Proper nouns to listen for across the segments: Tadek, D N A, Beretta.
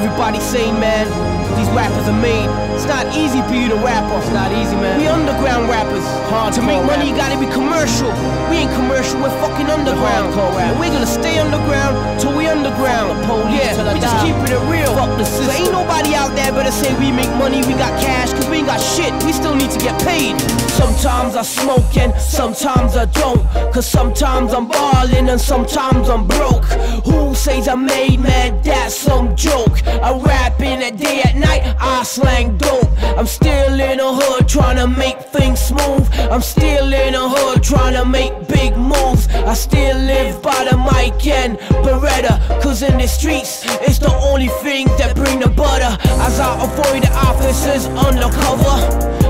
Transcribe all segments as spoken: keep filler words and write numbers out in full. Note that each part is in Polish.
Everybody say, man, these rappers are made. It's not easy for you to rap off. It's not easy, man. We underground rappers. Hard to make money, rappers. You gotta be commercial. We ain't commercial, we're fucking underground. We're gonna stay underground till we underground. The police, yeah, till we die. Just keeping it real. Fuck the system. So ain't nobody out there better say we make money, we got cash, cause we ain't got shit. We still need to get paid. Sometimes I smoke and sometimes I don't. Cause sometimes I'm ballin' and sometimes I'm broke. Who says I made, man? That's some joke. I rap in the day, at night I slang dope. I'm still in the hood trying to make things smooth. I'm still in the hood trying to make big moves. I still live by the mic and Beretta. Cause in the streets, it's the only thing that bring the butter. As I avoid the officers undercover,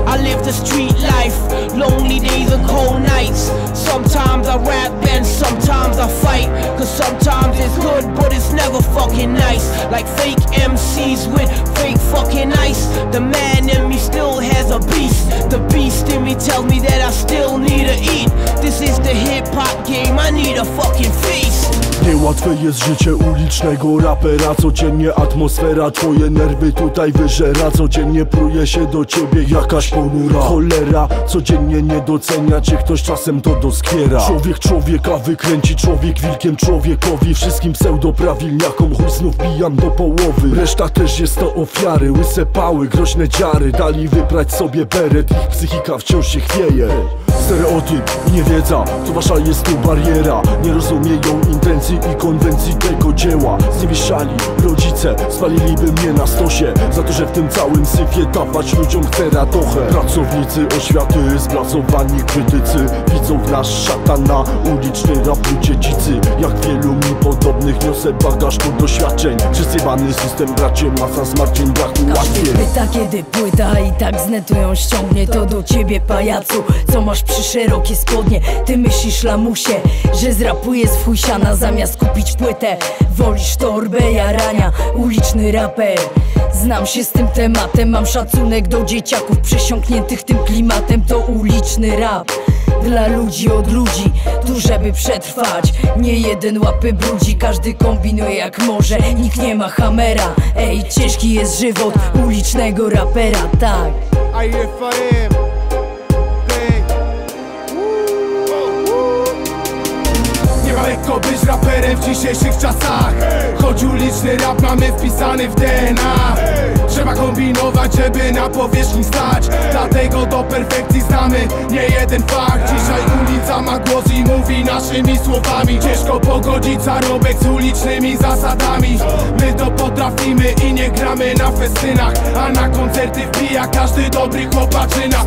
I live the street life, lonely days and cold nights. Sometimes I rap and sometimes I fight. Cause sometimes it's good but it's never fucking nice. Like fake M Cs with fake fucking ice. The man in me still has a beast. The beast in me tells me that I still need to eat. This is the hip hop game, I need a fucking feast. Niełatwe jest życie ulicznego rapera. Codziennie atmosfera, twoje nerwy tutaj wyżera. Codziennie pruje się do ciebie jakaś ponura cholera. Codziennie nie docenia cię ktoś, czasem to doskwiera. Człowiek człowieka wykręci, człowiek wilkiem człowiekowi. Wszystkim pseudoprawilniakom chuj znów pijam do połowy. Reszta też jest to ofiary, łyse pały, groźne dziary. Dali wyprać sobie beret, ich psychika wciąż się chwieje. Stereotyp i niewiedza, to wasza jest tu bariera. Nie rozumieją intencji i konwencji tego dzieła. Zniewieszali rodzice, spaliliby mnie na stosie. Za to, że w tym całym syfie dawać ludziom chcę radochę. Pracownicy oświaty, zblazowani krytycy, widzą w nas szatana, uliczny rapu dziedzicy. Jak wielu mi podobnych niosę bagaż tu doświadczeń. Przesyłany system, bracie, masa zmartwień, braku łatwiej. Pyta kiedy płyta i tak z netu ją ściągnie. To do ciebie pajacu, co masz przy szerokie spodnie. Ty myślisz, lamusie, że zrapuję z fuj siana. Zamiast kupić płytę, wolisz torbę jarania. Uliczny raper, znam się z tym tematem. Mam szacunek do dzieciaków przesiąkniętych tym klimatem. To uliczny rap dla ludzi od ludzi, tu żeby przetrwać. Nie jeden łapy brudzi, każdy kombinuje jak może. Nikt nie ma hamera, ej, ciężki jest żywot ulicznego rapera, tak. A F M lekko być raperem w dzisiejszych czasach. Choć uliczny rap mamy wpisany w D N A. Trzeba kombinować, żeby na powierzchni stać. Dlatego do perfekcji znamy nie jeden fakt. Dzisiaj ulica ma głos i mówi naszymi słowami. Ciężko pogodzić zarobek z ulicznymi zasadami. My to potrafimy i nie gramy na festynach, a na koncerty wbija każdy dobry chłopaczyna.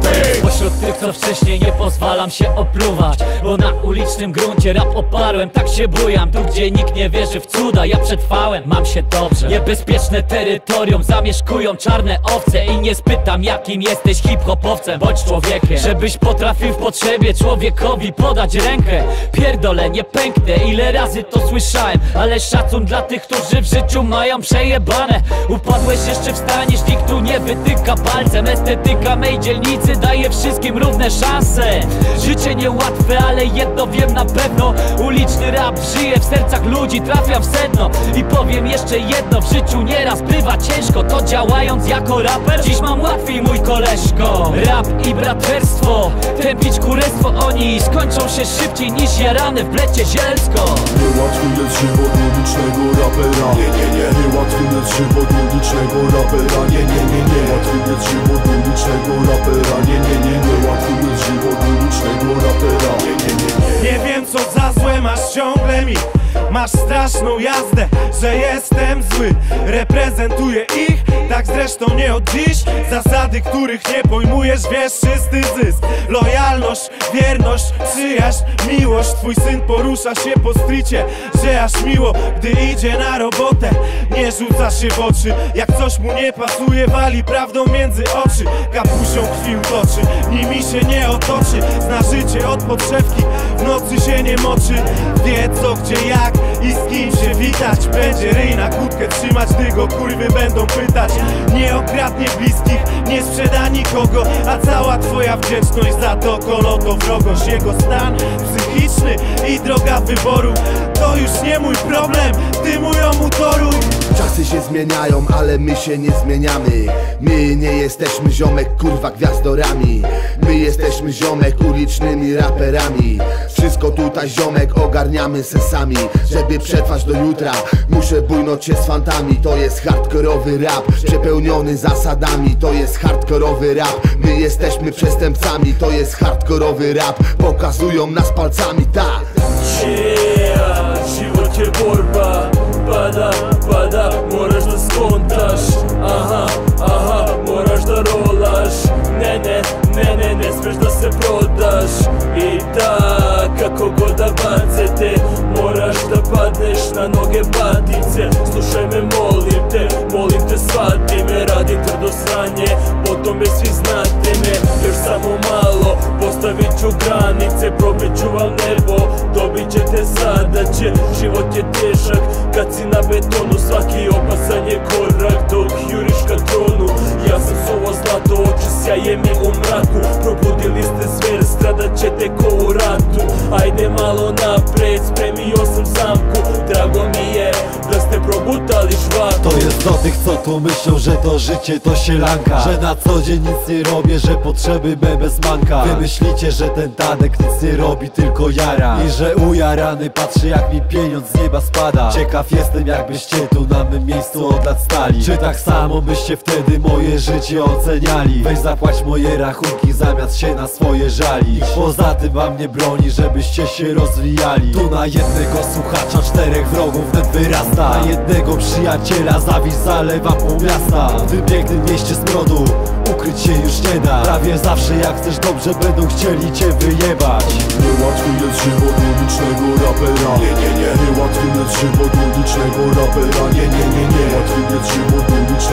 Pośród tych, co wcześniej nie pozwalam się opluwać, bo na ulicznym gruncie rap oparłem. Tak się bujam, tu gdzie nikt nie wierzy w cuda. Ja przetrwałem, mam się dobrze. Niebezpieczne terytorium zamieszkują czarne owce. I nie spytam jakim jesteś hip-hopowcem, bądź człowiekiem. Żebyś potrafił w potrzebie człowiekowi podać rękę. Pierdolę, nie pęknę, ile razy to słyszałem. Ale szacun dla tych, którzy w życiu mają przejebane. Upadłeś, jeszcze wstaniesz, nikt tu nie wytyka palcem. Estetyka mej dzielnicy daje wszystkim równe szanse. Życie niełatwe, ale jedno wiem na pewno. Uliczny rap żyje w sercach ludzi, trafia w sedno. I powiem jeszcze jedno, w życiu nieraz bywa ciężko. To działając jako raper, dziś mam łatwiej mój koleżko. Rap i braterstwo, tępić kurestwo. Oni skończą się szybciej niż jarany w blecie zielsko. Niełatwy jest żywot ulicznego rapera. Nie, nie, nie. Niełatwy jest żywot ulicznego rapera. Nie, nie, nie, nie. Niełatwy jest żywot ulicznego rapera. Nie, nie, nie, nie. Niełatwy jest żywot ulicznego rapera. Nie, nie, nie, nie. Nie wiem co za złe masz ciągle mi, masz straszną jazdę, że jestem zły. Reprezentuję ich, tak zresztą nie od dziś. Zasady, których nie pojmujesz, wiesz, czysty zysk. Lojalność, wierność, przyjaźń, miłość. Twój syn porusza się po stricie, że aż miło, gdy idzie na robotę. Nie rzuca się w oczy, jak coś mu nie pasuje, wali prawdą między oczy. Kapusią krwi utoczy, nimi się nie otoczy. Zna życie od podszewki, w nocy się nie moczy. Wie co, gdzie, jak i z kim się witać. Będzie ryj na kłódkę trzymać, gdy go kurwy będą pytać. Nie okradnie bliskich, nie sprzeda nikogo. A cała twoja wdzięczność za to koloto wrogość. Jego stan psychiczny i droga wyboru, to już nie mój problem, ty mój omutoruj. Czasy się zmieniają, ale my się nie zmieniamy. My nie jesteśmy ziomek kurwa gwiazdorami. My jesteśmy ziomek ulicznymi raperami. Wszystko tutaj ziomek ogarniamy se sami. Żeby przetrwać do jutra muszę bujnąć się z fantami. To jest hardkorowy rap, przepełniony zasadami. To jest hardkorowy rap, my jesteśmy przestępcami. To jest hardkorowy rap, pokazują nas palcami, ta. Yeah, w životě borba, pada, pada, moraš da skontaš, aha, aha, moraš da rolaš, ne, ne, ne, ne, ne smeš da se prodaš, i da, kako god da bance te, moraš da padneš na noge batice, slušaj me molim te, molim te shvati me, radim tvrdo sranje, po tome svi znate me, još samo malo, postavit ću granice, probit ću vam nebo, dobit ćete zadaće, život je težak, kad si na betonu, svaki opasan je korak, dok juriš ka tronu, ja sam suvo zlato, oči sjaje mi u mraku, probudili ste zver, stradat ćete ko u ratu, ajde malo napred, spremio sam zamku, drago mi je, da ste probutali szwaku. To jest do tych, co tu myślą, że to życie to sielanka, że na co dzień nic nie robię, że potrzeby me bez manka. Wy myślicie, że ten Tadek nic nie robi, tylko jara, i że ujarany patrzy, jak mi pieniądz z nieba spada. Ciekaw jestem, jakbyście tu na mym miejscu od lat stali, czy tak samo byście wtedy moje życie oceniali. Weź zapłać moje rachunki, zamiast się na swoje żali. Już poza tym wam nie broni, żebyście się rozwijali. Tu na jednego słuchacza czterech wrogów net wyrasta, a jednego przyjaciela zawiść zalewa pół miasta. W tym pięknym mieście smrodu ukryć się już nie da, prawie zawsze jak chcesz dobrze, będą chcieli cię wyjebać. Niełatwy jest żywot ulicznego rapera, nie, nie, nie. Niełatwy jest żywot ulicznego rapera, nie, nie, nie, nie. Niełatwy jest żywot ulicznego rapera.